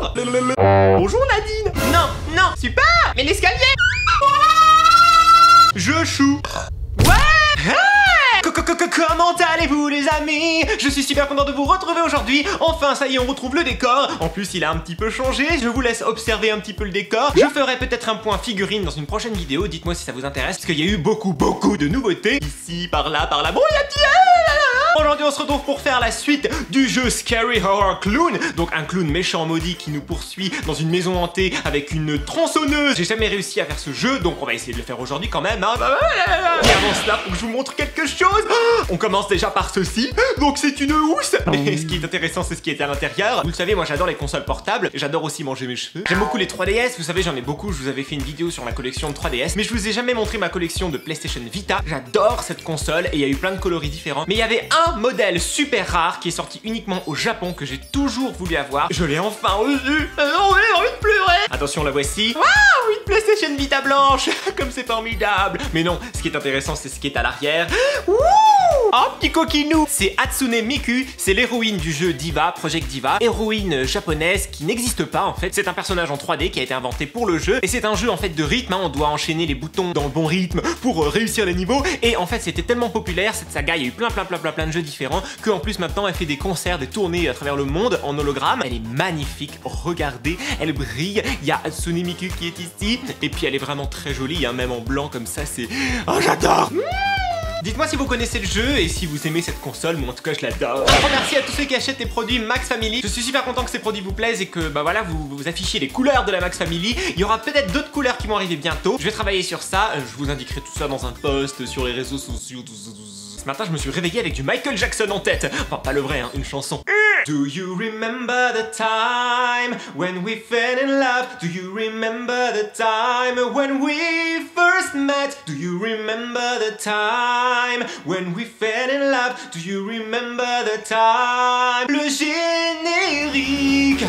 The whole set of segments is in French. Bonjour. Bonjour Nadine. Non, non, super. Mais l'escalier. Je choue. Ouais. Comment allez-vous les amis? Je suis super content de vous retrouver aujourd'hui. Enfin ça y est, on retrouve le décor. En plus il a un petit peu changé, je vous laisse observer un petit peu le décor. Je ferai peut-être un point figurine dans une prochaine vidéo, dites-moi si ça vous intéresse. Parce qu'il y a eu beaucoup de nouveautés. Ici, par là, par là, bon il y a Aujourd'hui on se retrouve pour faire la suite du jeu Scary Horror Clown. Donc un clown méchant maudit qui nous poursuit dans une maison hantée avec une tronçonneuse. J'ai jamais réussi à faire ce jeu donc on va essayer de le faire aujourd'hui quand même hein. Et avant cela faut que je vous montre quelque chose. On commence déjà par ceci. Donc c'est une housse. Et ce qui est intéressant c'est ce qui est à l'intérieur. Vous le savez moi j'adore les consoles portables. J'adore aussi manger mes cheveux. J'aime beaucoup les 3DS. Vous savez j'en ai beaucoup. Je vous avais fait une vidéo sur ma collection de 3DS. Mais je vous ai jamais montré ma collection de PlayStation Vita. J'adore cette console et il y a eu plein de coloris différents. Mais il y avait un modèle super rare qui est sorti uniquement au Japon que j'ai toujours voulu avoir. Je l'ai enfin reçu. Non, j'ai envie de pleurer. Attention, la voici. Waouh, une PlayStation Vita blanche. Comme c'est formidable. Mais non, ce qui est intéressant, c'est ce qui est à l'arrière. Wouh! Oh, petit coquinou. C'est Hatsune Miku, c'est l'héroïne du jeu Diva, Project Diva, héroïne japonaise qui n'existe pas en fait. C'est un personnage en 3D qui a été inventé pour le jeu et c'est un jeu en fait de rythme, hein. On doit enchaîner les boutons dans le bon rythme pour réussir les niveaux et en fait c'était tellement populaire, cette saga, il y a eu plein de jeux différents que en plus maintenant elle fait des concerts, des tournées à travers le monde en hologramme. Elle est magnifique, regardez, elle brille, il y a Hatsune Miku qui est ici et puis elle est vraiment très jolie, hein, même en blanc comme ça, c'est... Oh j'adore. Dites-moi si vous connaissez le jeu et si vous aimez cette console, mais en tout cas je l'adore. Un grand merci à tous ceux qui achètent les produits Max Family. Je suis super content que ces produits vous plaisent et que bah voilà vous affichez les couleurs de la Max Family. Il y aura peut-être d'autres couleurs qui vont arriver bientôt. Je vais travailler sur ça, je vous indiquerai tout ça dans un post sur les réseaux sociaux. Ce matin je me suis réveillé avec du Michael Jackson en tête. Enfin pas le vrai hein, une chanson. Do you remember the time when we fell in love? Do you remember the time when we first met? Do you remember the time when we fell in love? Do you remember the time? Le générique.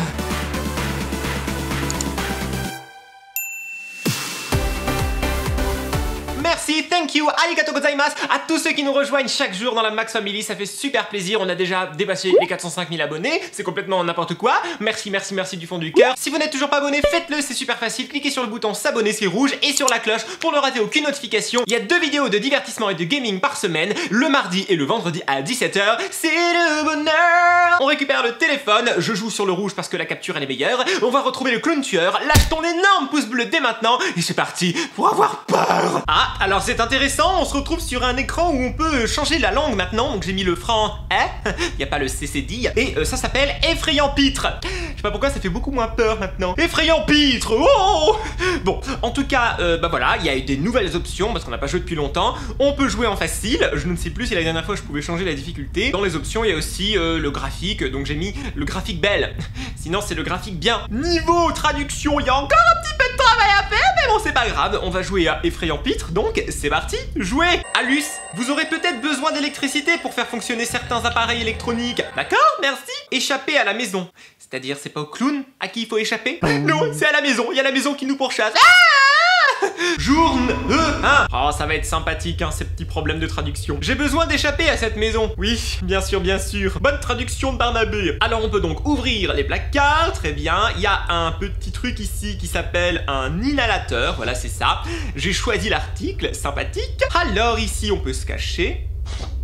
Merci, thank you, arigato gozaimasu à tous ceux qui nous rejoignent chaque jour dans la Max Family, ça fait super plaisir, on a déjà dépassé les 405 000 abonnés, c'est complètement n'importe quoi, merci, merci, merci du fond du cœur. Si vous n'êtes toujours pas abonné, faites-le, c'est super facile, cliquez sur le bouton s'abonner, c'est rouge, et sur la cloche pour ne rater aucune notification. Il y a 2 vidéos de divertissement et de gaming par semaine, le mardi et le vendredi à 17 h, c'est le bonheur. On récupère le téléphone, je joue sur le rouge parce que la capture elle est meilleure, on va retrouver le clown tueur, lâche ton énorme pouce bleu dès maintenant, et c'est parti pour avoir peur. Ah, alors c'est intéressant, on se retrouve sur un écran où on peut changer la langue maintenant, donc j'ai mis le franc hein, y a pas le CCD, et ça s'appelle effrayant pitre. Je sais pas pourquoi ça fait beaucoup moins peur maintenant. Effrayant pitre, oh. Bon, en tout cas, bah voilà, il y a eu des nouvelles options parce qu'on n'a pas joué depuis longtemps. On peut jouer en facile, je ne sais plus si la dernière fois je pouvais changer la difficulté. Dans les options, il y a aussi le graphique, donc j'ai mis le graphique belle. Sinon c'est le graphique bien. Niveau traduction, il y a encore un petit peu de travail à faire, mais bon c'est pas grave, on va jouer à effrayant pitre. Donc c'est parti, jouez. Alus, vous aurez peut-être besoin d'électricité pour faire fonctionner certains appareils électroniques. D'accord, merci. Échapper à la maison. C'est-à-dire c'est pas au clown à qui il faut échapper? Non, c'est à la maison, il y a la maison qui nous pourchasse. Ah, journe E1. Oh, ça va être sympathique hein, ces petits problèmes de traduction. J'ai besoin d'échapper à cette maison. Oui, bien sûr, bien sûr. Bonne traduction de Barnabé. Alors on peut donc ouvrir les placards, très bien. Il y a un petit truc ici qui s'appelle un inhalateur. Voilà, c'est ça. J'ai choisi l'article, sympathique. Alors ici on peut se cacher.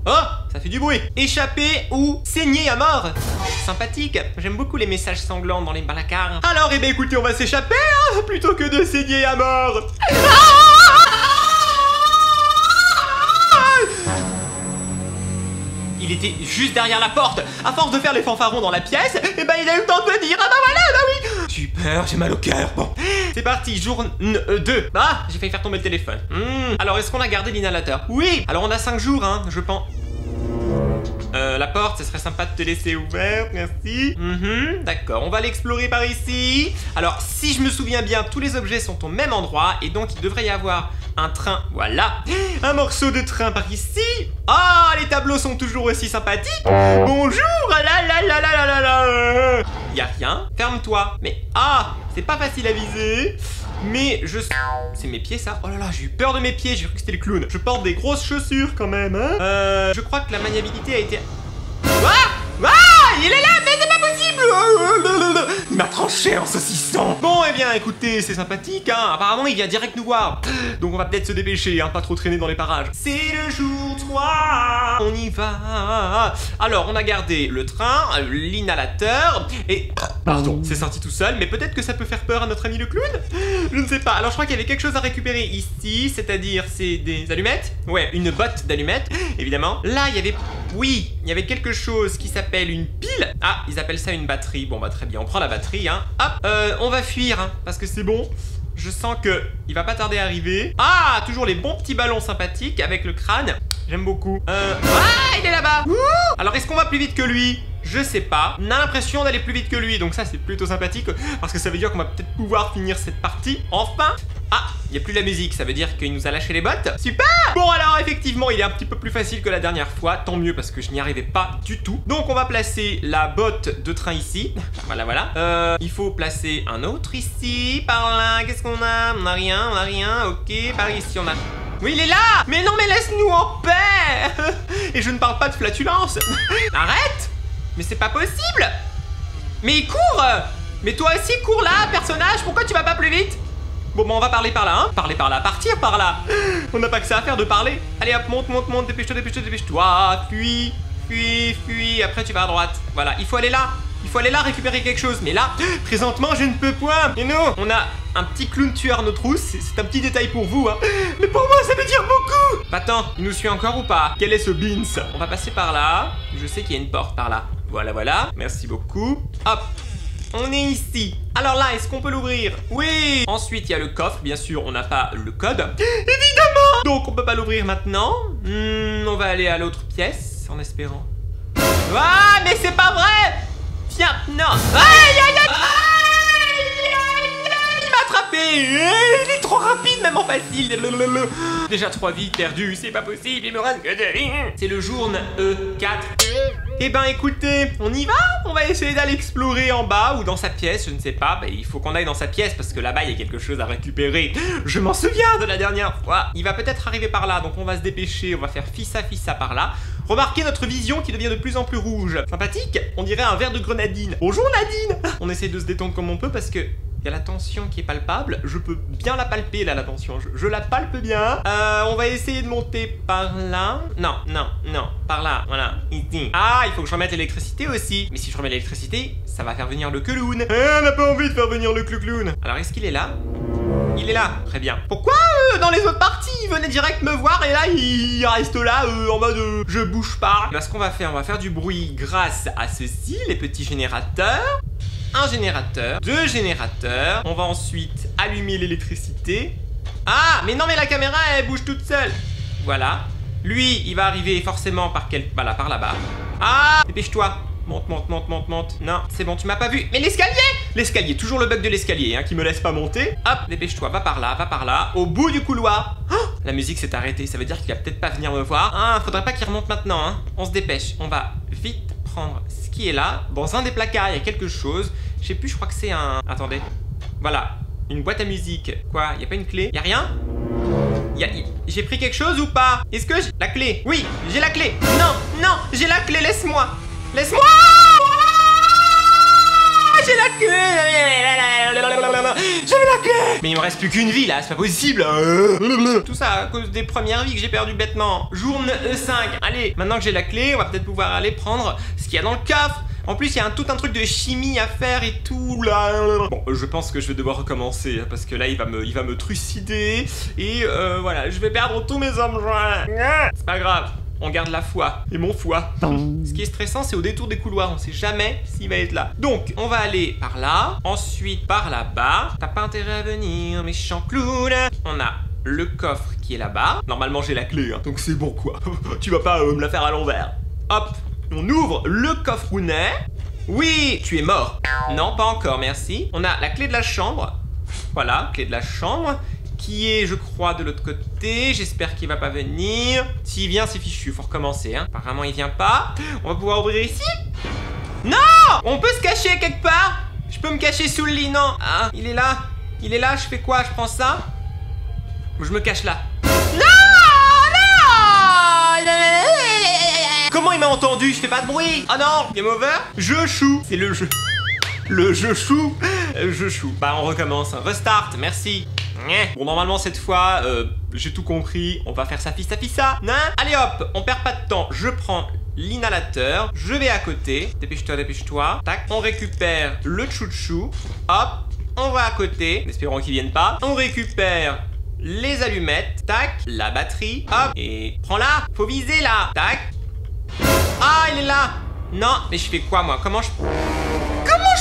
Oh, ça fait du bruit. Échapper ou saigner à mort. Sympathique, j'aime beaucoup les messages sanglants dans les placards. Alors, eh bien écoutez, on va s'échapper hein, plutôt que de saigner à mort. Il était juste derrière la porte. À force de faire les fanfarons dans la pièce, eh ben il a eu le temps de me dire, ah bah voilà, bah oui. Super, j'ai mal au cœur, bon. C'est parti, jour 2. Ah, j'ai failli faire tomber le téléphone. Alors, est-ce qu'on a gardé l'inhalateur? Oui. Alors, on a 5 jours, hein, je pense. La porte, ce serait sympa de te laisser ouverte, merci. D'accord, on va l'explorer par ici. Alors, si je me souviens bien, tous les objets sont au même endroit et donc il devrait y avoir un train, voilà. Un morceau de train par ici. Ah, les tableaux sont toujours aussi sympathiques. Bonjour, la. Y a rien. Ferme-toi. Mais ah, c'est pas facile à viser. Mais je... C'est mes pieds ça? Oh là là, j'ai eu peur de mes pieds, j'ai cru que c'était le clown. Je porte des grosses chaussures quand même hein. Je crois que la maniabilité a été... Ah! Ah! Il est là, mais c'est pas possible! Il m'a tranché fourchée en saucisson. Bon, eh bien, écoutez, c'est sympathique, hein. Apparemment, il vient direct nous voir. Donc, on va peut-être se dépêcher, hein, pas trop traîner dans les parages. C'est le jour 3. On y va. Alors, on a gardé le train, l'inhalateur et... Pardon, c'est sorti tout seul, mais peut-être que ça peut faire peur à notre ami le clown. Je ne sais pas. Alors, je crois qu'il y avait quelque chose à récupérer ici, c'est-à-dire, c'est des allumettes. Ouais, une botte d'allumettes, évidemment. Là, il y avait... Oui, il y avait quelque chose qui s'appelle une pile. Ah, ils appellent ça une batterie. Bon, bah très bien, on prend la batterie, hein. Hop, on va fuir, hein, parce que c'est bon. Je sens que il va pas tarder à arriver. Ah, toujours les bons petits ballons sympathiques avec le crâne. J'aime beaucoup. Ah, il est là-bas. Alors, est-ce qu'on va plus vite que lui? Je sais pas. On a l'impression d'aller plus vite que lui, donc ça, c'est plutôt sympathique, parce que ça veut dire qu'on va peut-être pouvoir finir cette partie. Enfin. Ah, il n'y a plus la musique, ça veut dire qu'il nous a lâché les bottes. Super. Bon, alors effectivement, il est un petit peu plus facile que la dernière fois. Tant mieux, parce que je n'y arrivais pas du tout. Donc, on va placer la botte de train ici. Voilà, voilà. Il faut placer un autre ici. Par là, qu'est-ce qu'on a? On n'a rien, on n'a rien. Ok, par ici, on a... Oui, il est là. Mais non, mais laisse-nous en paix. Et je ne parle pas de flatulence. Arrête. Mais c'est pas possible. Mais il court. Mais toi aussi, cours là, personnage. Pourquoi tu vas pas plus vite? Bon, bah on va parler par là, hein. Parler par là, partir par là. On n'a pas que ça à faire de parler. Allez, hop, monte, monte, monte, dépêche-toi, dépêche-toi, dépêche-toi. Fuis, fuis, fuis. Après, tu vas à droite. Voilà, il faut aller là. Il faut aller là récupérer quelque chose. Mais là, présentement, je ne peux point. Et non, on a un petit clown tueur à nos trousses. C'est un petit détail pour vous, hein. Mais pour moi, ça veut dire beaucoup. Va-t'en, il nous suit encore ou pas? Quel est ce Beans? On va passer par là. Je sais qu'il y a une porte par là. Voilà, voilà. Merci beaucoup. Hop. On est ici. Alors là, est-ce qu'on peut l'ouvrir? Oui. Ensuite, il y a le coffre. Bien sûr, on n'a pas le code. Évidemment. Donc, on peut pas l'ouvrir maintenant. On va aller à l'autre pièce en espérant. Ah, mais c'est pas vrai. Viens, non. Aïe, aïe, aïe. Il m'a attrapé. Il est trop rapide, même en facile. Déjà 3 vies perdues. C'est pas possible. Il me reste que 2. C'est le jour E4. Eh ben écoutez, on y va. On va essayer d'aller explorer en bas ou dans sa pièce, je ne sais pas. Bah, il faut qu'on aille dans sa pièce parce que là-bas, il y a quelque chose à récupérer. Je m'en souviens de la dernière fois. Il va peut-être arriver par là, donc on va se dépêcher. On va faire fissa fissa par là. Remarquez notre vision qui devient de plus en plus rouge. Sympathique, on dirait un verre de grenadine. Bonjour Nadine. On essaie de se détendre comme on peut parce que... Il y a la tension qui est palpable. Je peux bien la palper là, la tension. Je la palpe bien. On va essayer de monter par là. Non, non, non. Par là, voilà. Ah, il faut que je remette l'électricité aussi. Mais si je remets l'électricité, ça va faire venir le clown. Eh, on n'a pas envie de faire venir le clown. Alors, est-ce qu'il est là? Il est là. Très bien. Pourquoi dans les autres parties, il venait direct me voir et là, il reste là en mode je bouge pas. Bah, ce qu'on va faire, on va faire du bruit grâce à ceci, les petits générateurs. Un générateur, 2 générateurs. On va ensuite allumer l'électricité. Ah, mais non, mais la caméra, elle bouge toute seule. Voilà. Lui, il va arriver forcément par quel... Voilà, par là-bas. Ah, dépêche-toi. Monte, monte, monte, monte, monte. Non, c'est bon, tu m'as pas vu. Mais l'escalier! L'escalier, toujours le bug de l'escalier, hein, qui me laisse pas monter. Hop, dépêche-toi, va par là, va par là. Au bout du couloir. Oh, la musique s'est arrêtée, ça veut dire qu'il va peut-être pas venir me voir. Ah, faudrait pas qu'il remonte maintenant, hein. On se dépêche, on va vite prendre ce qui est là. Dans un des placards, il y a quelque chose. Je sais plus, je crois que c'est un... Attendez. Voilà. Une boîte à musique. Quoi? Il n'y a pas une clé? Il n'y a rien? J'ai pris quelque chose ou pas? Est-ce que j'ai... La clé? Oui, j'ai la clé. Non, non, j'ai la clé, laisse-moi. Laisse-moi. J'ai la clé. J'ai la clé. Mais il me reste plus qu'une vie là, c'est pas possible. Tout ça à cause des premières vies que j'ai perdu bêtement. Journée 5. Allez, maintenant que j'ai la clé, on va peut-être pouvoir aller prendre ce qu'il y a dans le coffre. En plus, il y a tout un truc de chimie à faire et tout, là. Bon, je pense que je vais devoir recommencer, parce que là, il va me trucider. Et voilà, je vais perdre tous mes hommes. C'est pas grave, on garde la foi. Et mon foie. Ce qui est stressant, c'est au détour des couloirs. On sait jamais s'il va être là. Donc, on va aller par là. Ensuite, par là-bas. T'as pas intérêt à venir, méchant clown. On a le coffre qui est là-bas. Normalement, j'ai la clé, hein, donc c'est bon, quoi. Tu vas pas me la faire à l'envers. Hop. On ouvre le coffre rounet. Oui, tu es mort. Non, pas encore, merci. On a la clé de la chambre. Voilà, clé de la chambre. Qui est, je crois, de l'autre côté. J'espère qu'il va pas venir. S'il vient, c'est fichu, faut recommencer, hein. Apparemment, il vient pas. On va pouvoir ouvrir ici. Non! On peut se cacher quelque part? Je peux me cacher sous le lit, non? Ah, il est là. Il est là, je fais quoi? Je prends ça? Je me cache là. Comment il m'a entendu? Je fais pas de bruit. Ah non, game over. Je choue. C'est le jeu. Le jeu choue. Je choue. Bah on recommence. Restart, merci. Bon normalement cette fois, j'ai tout compris. On va faire ça fissa fissa. Allez hop, on perd pas de temps. Je prends l'inhalateur. Je vais à côté. Dépêche-toi, dépêche-toi. Tac. On récupère le chouchou. Hop. On va à côté. Espérons qu'ils viennent pas. On récupère les allumettes. Tac. La batterie. Hop. Et prends-la. Faut viser là. Tac. Ah, il est là. Non, mais je fais quoi moi? Comment je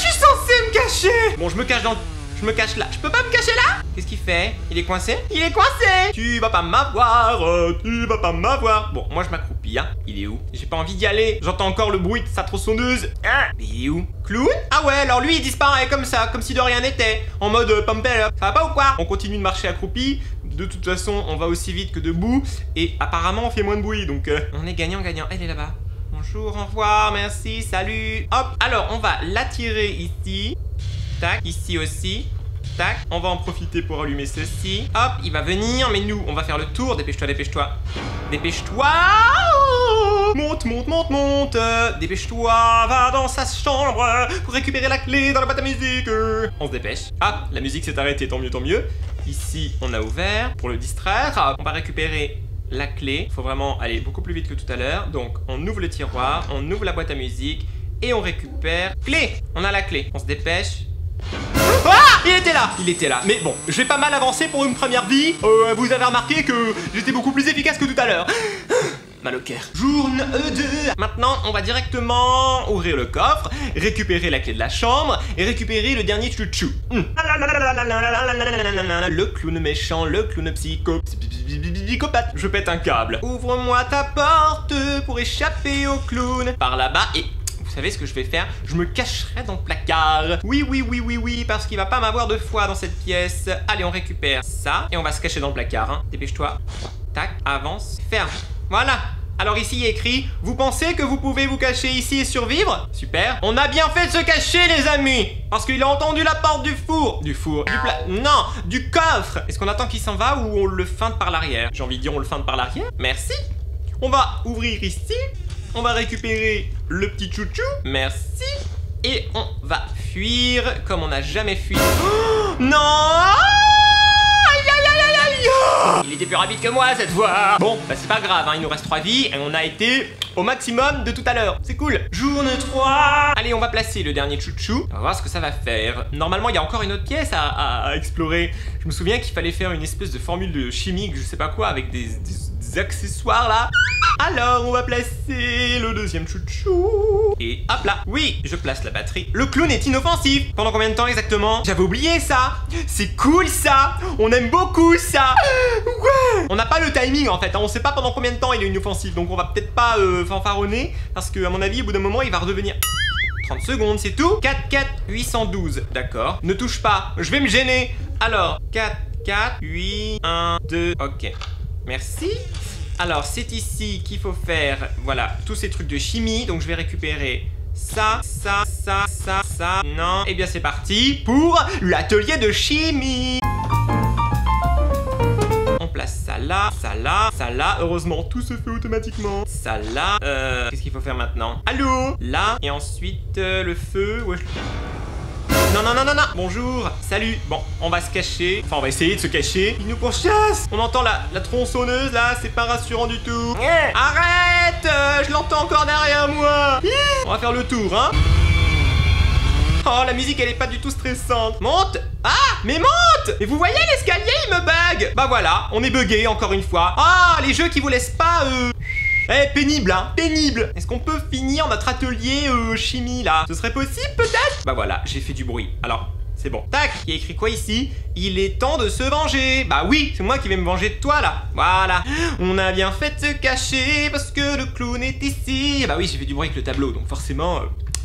suis censé me cacher? Bon, je me cache dans... Je me cache là. Je peux pas me cacher là? Qu'est-ce qu'il fait? Il est coincé? Il est coincé! Tu vas pas m'avoir, tu vas pas m'avoir. Bon, moi je m'accroupis, hein. Il est où? J'ai pas envie d'y aller. J'entends encore le bruit de sa tronçonneuse. Hein? Mais il est où? Clown? Ah ouais, alors lui il disparaît comme ça, comme si de rien n'était. En mode pump up. Ça va pas ou quoi? On continue de marcher accroupi. De toute façon, on va aussi vite que debout. Et apparemment, on fait moins de bruit, donc... On est gagnant-gagnant. Elle est là-bas. Bonjour, au revoir, merci, salut. Hop, alors on va l'attirer ici. Tac, ici aussi. Tac, on va en profiter pour allumer ceci. Hop, il va venir, mais nous, on va faire le tour. Dépêche-toi, dépêche-toi. Dépêche-toi. Monte, monte, monte, monte. Dépêche-toi, va dans sa chambre pour récupérer la clé dans la boîte à musique. On se dépêche. Ah, la musique s'est arrêtée, tant mieux, tant mieux. Ici, on a ouvert pour le distraire. On va récupérer la clé. Faut vraiment aller beaucoup plus vite que tout à l'heure. Donc, on ouvre le tiroir, on ouvre la boîte à musique et on récupère clé. On a la clé. On se dépêche. Ah, il était là, il était là. Mais bon, j'ai pas mal avancé pour une première vie. Vous avez remarqué que j'étais beaucoup plus efficace que tout à l'heure. Mal au cœur. Journée 2. Maintenant, on va directement ouvrir le coffre, récupérer la clé de la chambre et récupérer le dernier chouchou. Le clown méchant, le clown psychopathe. Je pète un câble. Ouvre-moi ta porte pour échapper au clown. Par là-bas et... Vous savez ce que je vais faire? Je me cacherai dans le placard. Oui, oui, oui, oui, oui, parce qu'il va pas m'avoir de foi dans cette pièce. Allez, on récupère ça et on va se cacher dans le placard. Hein. Dépêche-toi. Tac, avance, ferme. Voilà. Alors ici, il est écrit, vous pensez que vous pouvez vous cacher ici et survivre? Super. On a bien fait de se cacher, les amis. Parce qu'il a entendu la porte du four. Du four. Du plat. Non, du coffre. Est-ce qu'on attend qu'il s'en va ou on le feinte par l'arrière? J'ai envie de dire on le feinte par l'arrière. Merci. On va ouvrir ici. On va récupérer le petit chouchou. Merci. Et on va fuir comme on n'a jamais fui. Oh, non! Aïe, aïe, aïe, aïe, aïe! Il était plus rapide que moi cette fois. Bon, bah c'est pas grave, hein, il nous reste 3 vies et on a été au maximum de tout à l'heure. C'est cool. Journée 3. Allez, on va placer le dernier chouchou. On va voir ce que ça va faire. Normalement, il y a encore une autre pièce à explorer. Je me souviens qu'il fallait faire une espèce de formule de chimique, je sais pas quoi, avec des accessoires là. Alors, on va placer le deuxième chouchou. Et hop là. Oui, je place la batterie. Le clown est inoffensif. Pendant combien de temps exactement? J'avais oublié ça. C'est cool ça. On aime beaucoup ça. Ouais. On n'a pas le timing en fait. On sait pas pendant combien de temps il est inoffensif. Donc on va peut-être pas fanfaronner. Parce que à mon avis, au bout d'un moment, il va redevenir... 30 secondes, c'est tout. 4, 4, 812. D'accord. Ne touche pas. Je vais me gêner. Alors, 4, 4, 8, 1, 2. Ok. Merci. Alors, c'est ici qu'il faut faire, voilà, tous ces trucs de chimie. Donc, je vais récupérer ça, ça, ça, ça, ça. Non. Eh bien, c'est parti pour l'atelier de chimie. On place ça là, ça là, ça là. Heureusement, tout se fait automatiquement. Ça là. Qu'est-ce qu'il faut faire maintenant? Allô? Là. Et ensuite, le feu. Ouais, non, non, non, non, non. Bonjour, salut. Bon, on va se cacher. Enfin, on va essayer de se cacher. Il nous pourchasse. On entend la tronçonneuse, là. C'est pas rassurant du tout. Yeah. Arrête, je l'entends encore derrière moi. Yeah. On va faire le tour, hein. Oh, la musique, elle est pas du tout stressante. Monte. Ah, mais monte. Mais vous voyez, l'escalier, il me bug. Bah voilà, on est bugué encore une fois. Ah, les jeux qui vous laissent pas... Eh, pénible, hein, pénible. Est-ce qu'on peut finir notre atelier chimie, là? Ce serait possible, peut-être? Bah voilà, j'ai fait du bruit. Alors, c'est bon. Tac, il y a écrit quoi ici? Il est temps de se venger. Bah oui, c'est moi qui vais me venger de toi, là. Voilà. On a bien fait de se cacher parce que le clown est ici. Bah oui, j'ai fait du bruit avec le tableau, donc forcément...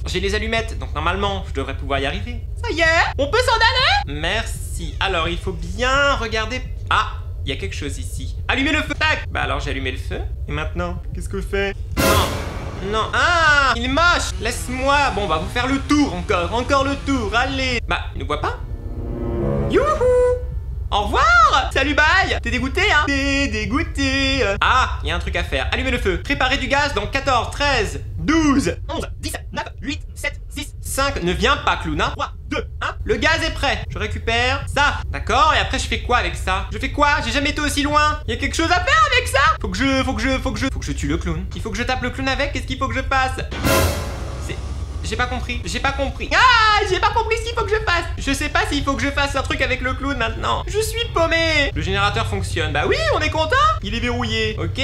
J'ai les allumettes, donc normalement, je devrais pouvoir y arriver. Ça y est, on peut s'en aller? Merci. Alors, il faut bien regarder... Ah, il y a quelque chose ici. Allumez le feu. Tac. Bah alors j'ai allumé le feu. Et maintenant, qu'est-ce que je fais? Non. Non. Ah, il est moche. Laisse-moi. Bon, bah, vous faire le tour encore. Encore le tour. Allez. Bah, il ne voit pas. Youhou. Au revoir. Salut, bye. T'es dégoûté, hein? T'es dégoûté. Ah, il y a un truc à faire. Allumez le feu. Préparez du gaz dans 14, 13, 12, 11, 10, 9, 8, 7, 6, 5. Ne viens pas, clown. 3, 2, 1. Le gaz est prêt. Je récupère ça. D'accord. Et après, je fais quoi avec ça? Je fais quoi? J'ai jamais été aussi loin. Il y a quelque chose à faire avec ça. Faut que je tue le clown. Il faut que je tape le clown avec. Qu'est-ce qu'il faut que je fasse? J'ai pas compris, Ah, j'ai pas compris ce qu'il faut que je fasse. Je sais pas s'il faut que je fasse un truc avec le clown maintenant. Je suis paumé. Le générateur fonctionne. Bah oui, on est content. Il est verrouillé. Ok.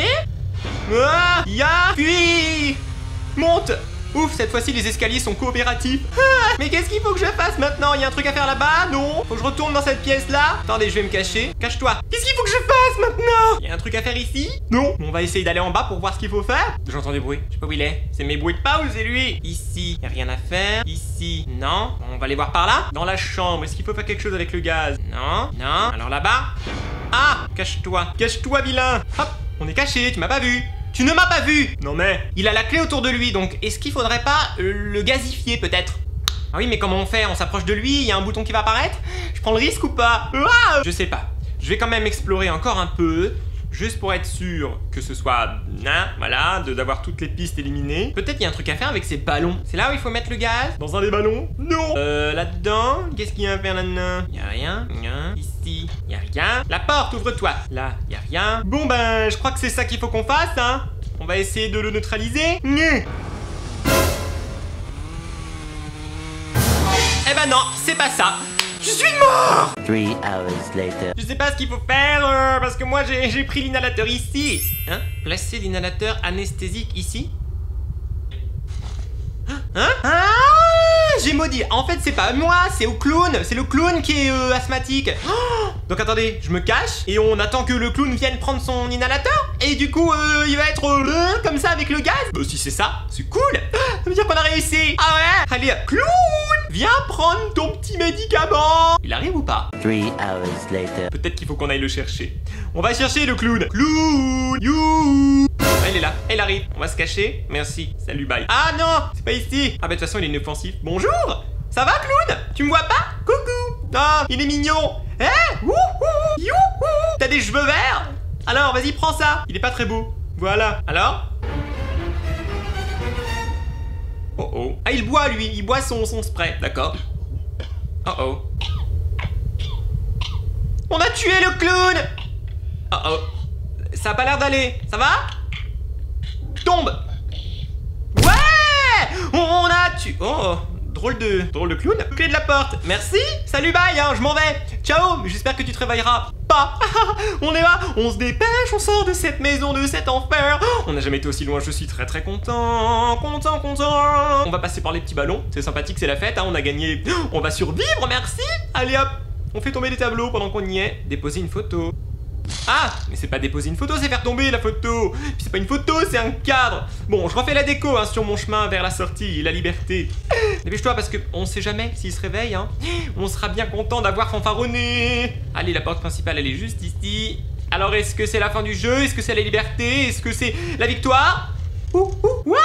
Ah, ya, puis monte. Ouf, cette fois-ci, les escaliers sont coopératifs. Ah, mais qu'est-ce qu'il faut que je fasse maintenant? Il y a un truc à faire là-bas? Non. Faut que je retourne dans cette pièce-là. Attendez, je vais me cacher. Cache-toi. Qu'est-ce qu'il faut que je fasse maintenant? Il y a un truc à faire ici? Non. On va essayer d'aller en bas pour voir ce qu'il faut faire. J'entends des bruits. Je sais pas où il est. C'est mes bruits de pas ou c'est lui? Ici, il n'y a rien à faire. Ici, non. On va aller voir par là. Dans la chambre, est-ce qu'il faut faire quelque chose avec le gaz? Non. Non. Alors là-bas? Ah, cache-toi. Cache-toi, vilain. Hop, on est caché. Tu m'as pas vu. Tu ne m'as pas vu! Non mais... Il a la clé autour de lui, donc est-ce qu'il faudrait pas le gazifier peut-être? Ah oui, mais comment on fait? On s'approche de lui, il y a un bouton qui va apparaître? Je prends le risque ou pas? Ouah, je sais pas. Je vais quand même explorer encore un peu, juste pour être sûr que ce soit... Hein, voilà, d'avoir toutes les pistes éliminées. Peut-être qu'il y a un truc à faire avec ces ballons. C'est là où il faut mettre le gaz? Dans un des ballons? Non! Là-dedans? Qu'est-ce qu'il y a à faire là-dedans? Il n'y a rien. Ici, il n'y a rien. La porte, ouvre-toi. Là, il n'y a rien. Bon ben, je crois que c'est ça qu'il faut qu'on fasse, hein. On va essayer de le neutraliser. Eh ben non, c'est pas ça. Je suis mort! 3 hours later. Je sais pas ce qu'il faut faire, parce que moi j'ai pris l'inhalateur ici. Hein? Placer l'inhalateur anesthésique ici? Hein? Ah! J'ai maudit. En fait, c'est pas moi, c'est au clown. C'est le clown qui est asthmatique. Oh, donc attendez, je me cache et on attend que le clown vienne prendre son inhalateur. Et du coup, il va être comme ça avec le gaz. Bah, si c'est ça, c'est cool. Ça veut dire qu'on a réussi. Ah ouais. Allez, clown, viens prendre ton petit médicament. Il arrive ou pas? 3 hours later. Peut-être qu'il faut qu'on aille le chercher. On va chercher le clown. Clown, you. Elle est là, elle arrive. On va se cacher. Merci. Salut, bye. Ah non, c'est pas ici. Ah bah de toute façon, il est inoffensif. Bonjour. Ça va, clown? Tu me vois pas? Coucou. Ah, oh, il est mignon. Eh, wouhou, youhou. T'as des cheveux verts? Alors, vas-y, prends ça. Il est pas très beau. Voilà. Alors? Oh oh. Ah, il boit, lui. Il boit son spray. D'accord. Oh oh. On a tué le clown. Oh oh. Ça a pas l'air d'aller. Ça va? Tombe. Ouais, on a tué. Oh, drôle de clown. Clé de la porte. Merci. Salut, bye. Hein, je m'en vais. Ciao. J'espère que tu te réveilleras pas. On est là. On se dépêche. On sort de cette maison, de cet enfer. On n'a jamais été aussi loin. Je suis très très content. Content. On va passer par les petits ballons. C'est sympathique. C'est la fête. Hein, on a gagné. On va survivre. Merci. Allez hop. On fait tomber les tableaux pendant qu'on y est. Déposer une photo. Ah, mais c'est pas déposer une photo, c'est faire tomber la photo. Puis c'est pas une photo, c'est un cadre. Bon, je refais la déco hein, sur mon chemin vers la sortie, la liberté. Dépêche-toi parce qu'on sait jamais s'il se réveille. Hein. On sera bien content d'avoir fanfaronné. Allez, la porte principale, elle est juste ici. Alors, est-ce que c'est la fin du jeu? Est-ce que c'est la liberté? Est-ce que c'est la victoire? Ouais.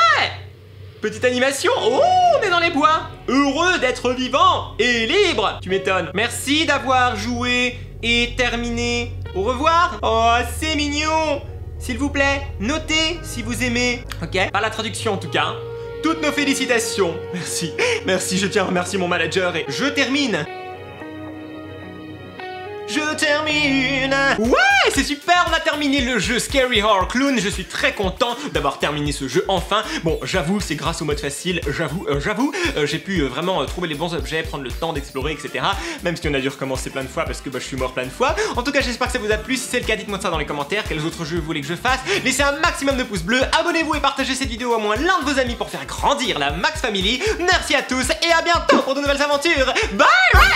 Petite animation. Oh, on est dans les bois. Heureux d'être vivant et libre. Tu m'étonnes. Merci d'avoir joué et terminé. Au revoir. Oh, c'est mignon. S'il vous plaît, notez si vous aimez. Ok. Pas la traduction en tout cas. Toutes nos félicitations. Merci. Merci, je tiens à remercier mon manager et je termine. Je termine. Ouais, c'est super, on a terminé le jeu Scary Horror Clown. Je suis très content d'avoir terminé ce jeu enfin. Bon, j'avoue, c'est grâce au mode facile. J'avoue, j'ai pu vraiment trouver les bons objets, prendre le temps d'explorer, etc. Même si on a dû recommencer plein de fois parce que bah, je suis mort plein de fois. En tout cas, j'espère que ça vous a plu. Si c'est le cas, dites-moi ça dans les commentaires. Quels autres jeux vous voulez que je fasse? Laissez un maximum de pouces bleus. Abonnez-vous et partagez cette vidéo à moins l'un de vos amis pour faire grandir la Max Family. Merci à tous et à bientôt pour de nouvelles aventures. Bye.